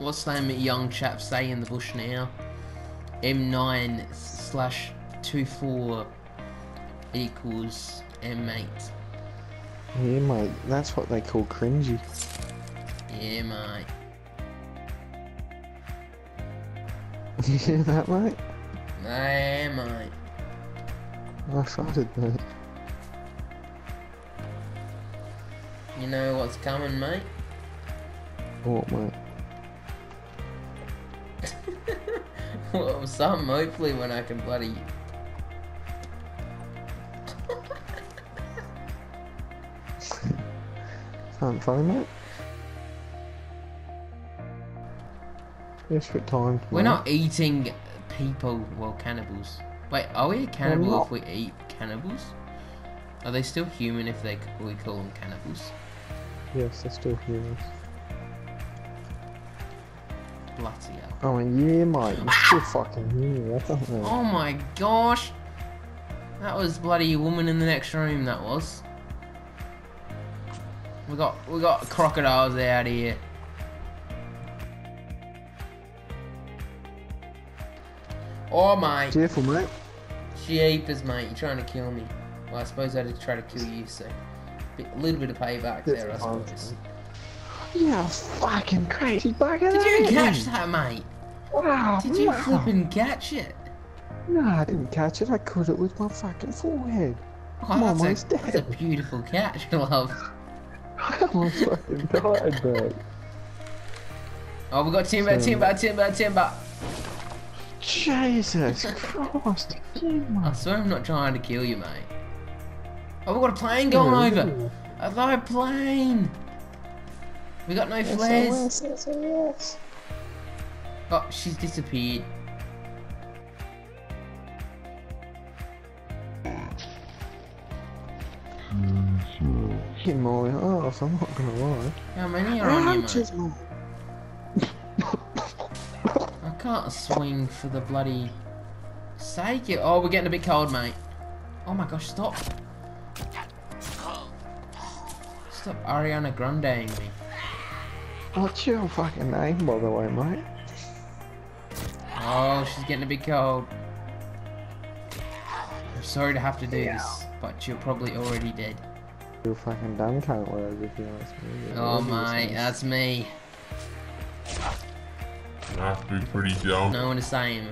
What's them young chap say in the bush now? M9/24 equals M8. Yeah, mate, that's what they call cringy. Yeah, mate. You hear that, mate? Nah, mate. I started, mate. You know what's coming, mate? What, mate? Well, something, hopefully, when I can bloody... Something funny, mate? Yes, for time. We're not eating people, well, cannibals. Wait, are we a cannibal if we eat cannibals? Are they still human if they we call them cannibals? Yes, they're still humans. Bloody hell. Oh, yeah, mate. You're still fucking human. Oh my gosh. That was bloody woman in the next room, that was. We got crocodiles out here. Oh, mate. Careful, mate. Jeepers, mate. You're trying to kill me. Well, I suppose I did try to kill you, so... A little bit of payback there, I suppose. Yeah, fucking crazy bugger. Did you catch that, mate? Wow, did you flippin' catch it? No, I didn't catch it. I caught it with my fucking forehead. Oh, that's a beautiful catch, love. I almost fucking died, mate. Oh, we got Timber. Jesus Christ. I swear I'm not trying to kill you, mate. Oh, we've got a plane going over. A low plane. We got no flares. SOS. Oh, she's disappeared. Get Molly off, I'm not gonna lie. How many are on you, mate? I can't swing for the bloody sake of... Oh, we're getting a bit cold, mate. Oh my gosh, stop. Stop Ariana Grandeing me. What's your fucking name, by the way, mate? Oh, she's getting a bit cold. I'm sorry to have to do this, but you're probably already dead. You're fucking done, can't worry if you ask me. Oh, mate, that's me. That's pretty dumb. No one is saying.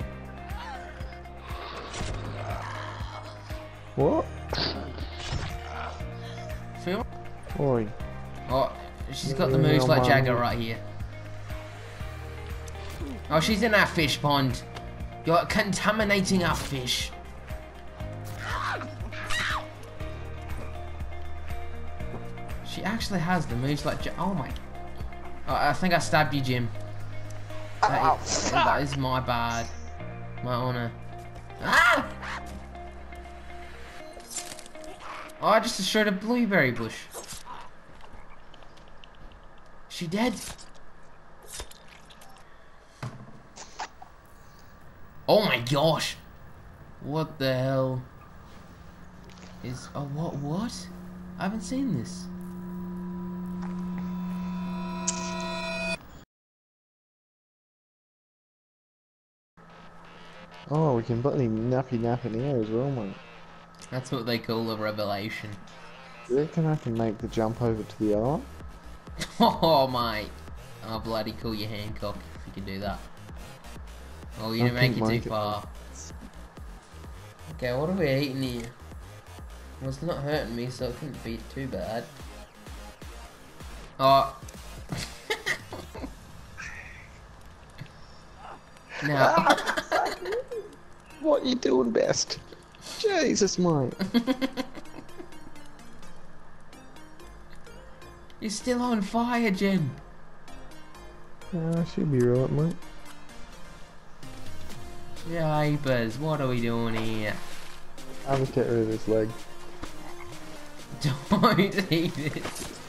What? Phil? Oi. Oh. She's got the moves like Jagger right here. Oh, she's in our fish pond. You're contaminating our fish. She actually has the moves like Jagger. Oh my. Oh, I think I stabbed you, Jim. That is my bad. My honor. Ah! Oh, I just destroyed a blueberry bush. She dead? Oh my gosh! What the hell? Is a what? I haven't seen this. Oh, we can bloody nappy in here as well, mate. That's what they call a revelation. Do you reckon I can make the jump over to the arm? Oh, mate. Oh, bloody call your Hancock if you can do that. Oh, you didn't make it too far. Okay, what are we eating here? Well, it's not hurting me, so it couldn't be too bad. Oh. Now. What you doing, best? Jesus, mate. You're still on fire, Jim. Yeah, I should be right, mate. Japers, what are we doing here? I'll just get rid of this leg. Don't eat it.